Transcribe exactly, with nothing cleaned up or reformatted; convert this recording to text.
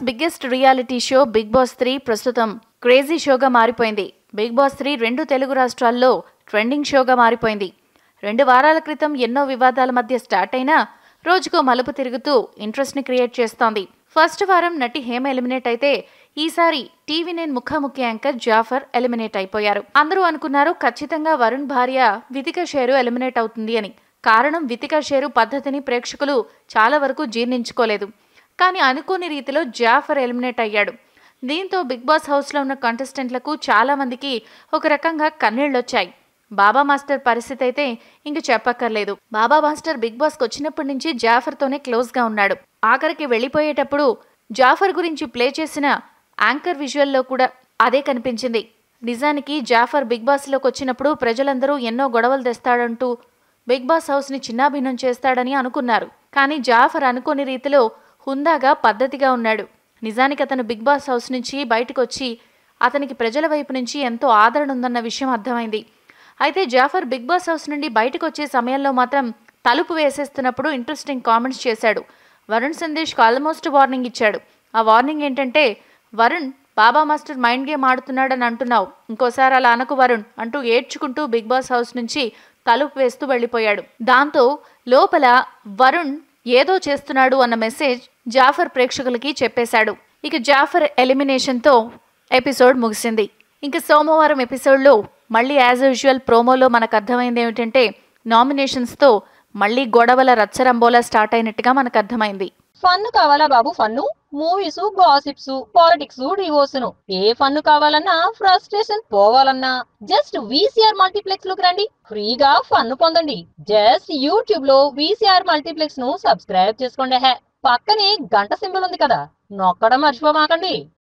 India's biggest reality show Bigg Boss three ప్రస్తుతం crazy షోగా మారిపోయింది. బిగ్ బాస్ త్రీ రెండు తెలుగు రాష్ట్రాల్లో ట్రెండింగ్ షోగా మారిపోయింది. రెండు వారాల క్రితం ఎన్నో వివాదాల మధ్య స్టార్ట్ అయినా రోజుకో మలుపు తిరుగుతూ ఇంట్రెస్ట్ని క్రియేట్ చేస్తోంది. ఫస్ట్ వారం నటి హేమ ఎలిమినేట్ అయితే ఈసారి టీవీ నైన్ ముఖాముఖి యాంకర్ జాఫర్ ఎలిమినేట్ అయిపోయారు. అందరూ అనుకున్నారు ఖచ్చితంగా వరుణ్ భార్య వితికా షేరు ఎలిమినేట్ అవుతుంది అని. కారణం వితికా షేరు పద్ధతిని ప్రేక్షకులు చాలా వరకు జీర్ణించుకోలేదు. కానీ అనుకోని రీతిలో జాఫర్ ఎలిమినేట్ అయ్యాడు. దీంతో బిగ్ బాస్ హౌస్లో ఉన్న కంటెస్టెంట్లకు చాలామందికి ఒక రకంగా కన్నీళ్ళొచ్చాయి. బాబా మాస్టర్ పరిస్థితి అయితే ఇంక చెప్పక్కర్లేదు. బాబా మాస్టర్ బిగ్ బాస్కి వచ్చినప్పటి నుంచి జాఫర్తోనే క్లోజ్గా ఉన్నాడు. ఆఖరికి వెళ్ళిపోయేటప్పుడు జాఫర్ గురించి ప్లే చేసిన యాంకర్ విజువల్లో కూడా అదే కనిపించింది. నిజానికి జాఫర్ బిగ్ బాస్లోకి వచ్చినప్పుడు ప్రజలందరూ ఎన్నో గొడవలు తెస్తాడంటూ బిగ్ బాస్ హౌస్ని చిన్నాభిన్నం చేస్తాడని అనుకున్నారు. కానీ జాఫర్ అనుకోని రీతిలో హుందాగా పద్ధతిగా ఉన్నాడు. నిజానికి అతను బిగ్ బాస్ హౌస్ నుంచి బయటకు వచ్చి అతనికి ప్రజల వైపు నుంచి ఎంతో ఆదరణ ఉందన్న విషయం అర్థమైంది. అయితే జాఫర్ బిగ్ బాస్ హౌస్ నుండి బయటకు వచ్చే సమయంలో మాత్రం తలుపు వేసేస్తున్నప్పుడు ఇంట్రెస్టింగ్ కామెంట్స్ చేశాడు. వరుణ్ సందేశ్కి ఆల్మోస్ట్ వార్నింగ్ ఇచ్చాడు. ఆ వార్నింగ్ ఏంటంటే, Varun Baba master mind game ఆడుతున్నాడని అంటున్నావు, ఇంకోసారి అలా అనకు వరుణ్ అంటూ ఏడ్చుకుంటూ బిగ్ బాస్ హౌస్ నుంచి తలుపు వేస్తూ వెళ్ళిపోయాడు. దాంతో లోపల వరుణ్ ఏదో చేస్తున్నాడు అన్న మెసేజ్ జాఫర్ ప్రేక్షకులకి చెప్పేశాడు. ఇక జాఫర్ ఎలిమినేషన్తో ఎపిసోడ్ ముగిసింది. ఇంకా సోమవారం ఎపిసోడ్లో మళ్ళీ యాజ్ యూజువల్ ప్రోమోలో మనకు అర్థమైంది ఏమిటంటే, నామినేషన్స్తో మళ్ళీ గొడవల రచ్చరంబోలా స్టార్ట్ అయినట్టుగా మనకు అర్థమైంది. ఫన్ను కావాలా బాబు, fun movies, gossips, politics, divorce, ఏ ఫన్ను కావాలన్నా ఫ్రస్ట్రేషన్ పోవాలన్నా జస్ట్ వీసీఆర్ మల్టీప్లెక్స్ లోకి రండి. ఫ్రీగా ఫన్ను పొందండి. జస్ట్ యూట్యూబ్ లో వీసీఆర్ మల్టీప్లెక్స్ ను సబ్స్క్రైబ్ చేసుకోండి. పక్కనే గంట సింబల్ ఉంది కదా, నొక్కడం మర్చిపోమాకండి.